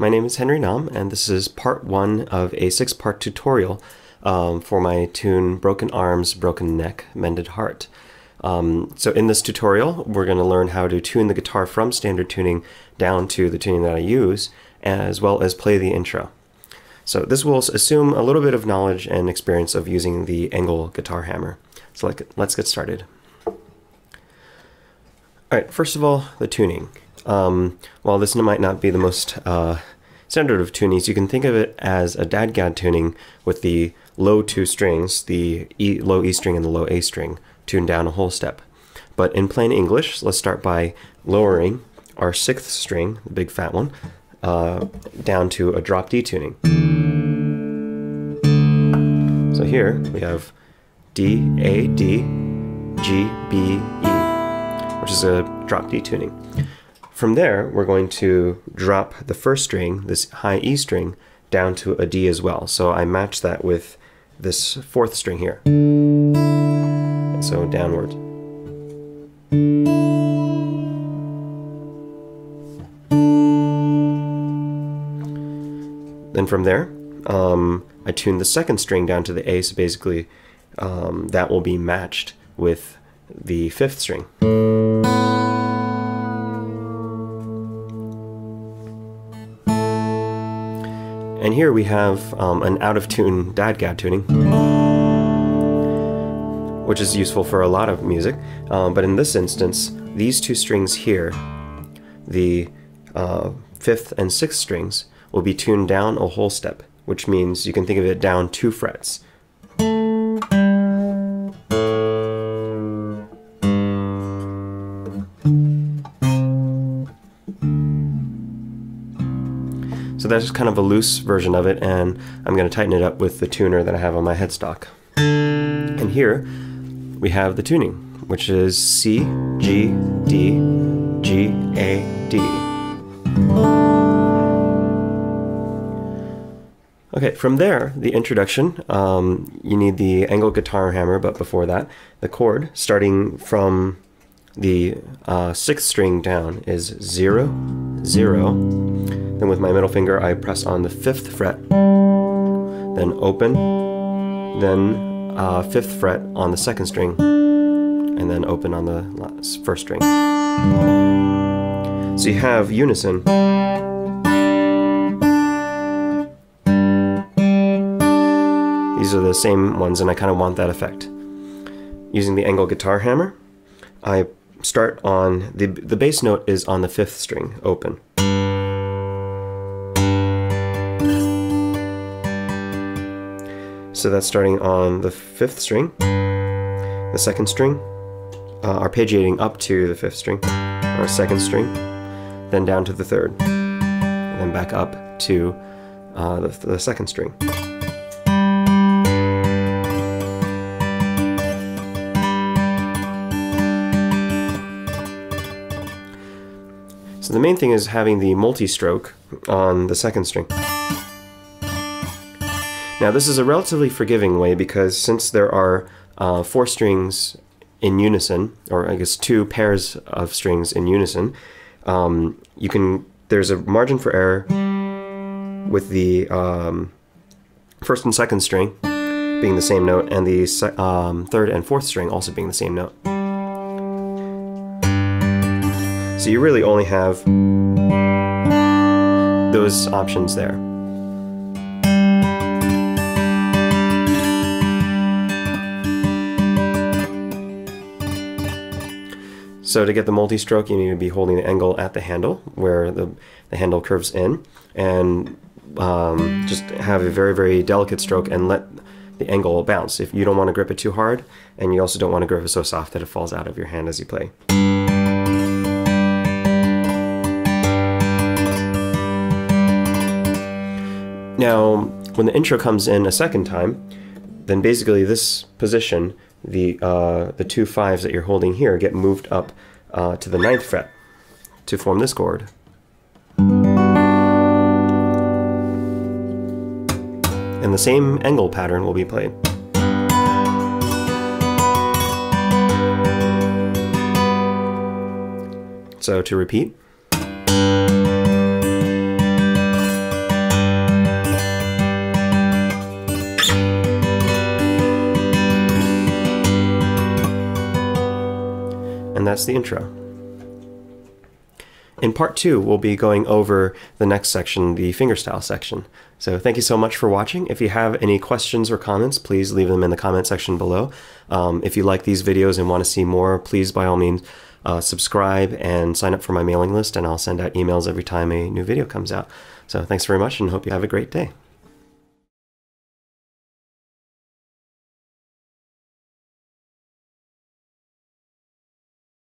My name is Henry Nam, and this is part one of a six-part tutorial for my tune Broken Arms, Broken Neck, Mended Heart. So in this tutorial, we're going to learn how to tune the guitar from standard tuning down to the tuning that I use, as well as play the intro. So this will assume a little bit of knowledge and experience of using the Engle guitar hammer. So let's get started. Alright, first of all, the tuning. While this might not be the most standard of tunings, you can think of it as a dadgad tuning with the low two strings, the low E string and the low A string, tuned down a whole step. But in plain English, let's start by lowering our sixth string, the big fat one, down to a drop D tuning. So here we have D, A, D, G, B, E, which is a drop D tuning. From there, we're going to drop the first string, this high E string, down to a D as well. So I match that with this fourth string here. And so downward. Then from there, I tune the second string down to the A, so basically that will be matched with the fifth string. And here we have an out-of-tune dadgad tuning, which is useful for a lot of music, but in this instance, these two strings here, the fifth and sixth strings, will be tuned down a whole step, which means you can think of it down two frets. So that's just kind of a loose version of it, and I'm going to tighten it up with the tuner that I have on my headstock. And here we have the tuning, which is C, G, D, G, A, D. Okay, from there, the introduction, you need the Engle guitar hammer, but before that, the chord starting from the sixth string down is 0, 0. Then with my middle finger, I press on the fifth fret, then open, then fifth fret on the second string, and then open on the first string. So you have unison. These are the same ones, and I kind of want that effect. Using the Engle guitar hammer, I start on the bass note is on the fifth string, open. So that's starting on the fifth string, the second string, arpeggiating up to the fifth string, or second string, then down to the third, and then back up to the second string. So the main thing is having the multi-stroke on the second string. Now this is a relatively forgiving way because since there are four strings in unison, or I guess two pairs of strings in unison, there's a margin for error with the first and second string being the same note, and the third and fourth string also being the same note. So you really only have those options there. So to get the multi-stroke, you need to be holding the Engle at the handle, where the handle curves in, and just have a very, very delicate stroke and let the Engle bounce. If you don't want to grip it too hard, and you also don't want to grip it so soft that it falls out of your hand as you play. Now, when the intro comes in a second time, then basically this position, the two fives that you're holding here get moved up to the ninth fret to form this chord. And the same Engle pattern will be played. So to repeat. And that's the intro. In part 2, we'll be going over the next section, the fingerstyle section. So thank you so much for watching. If you have any questions or comments, please leave them in the comment section below. If you like these videos and want to see more, please by all means subscribe and sign up for my mailing list, and I'll send out emails every time a new video comes out. So thanks very much and hope you have a great day.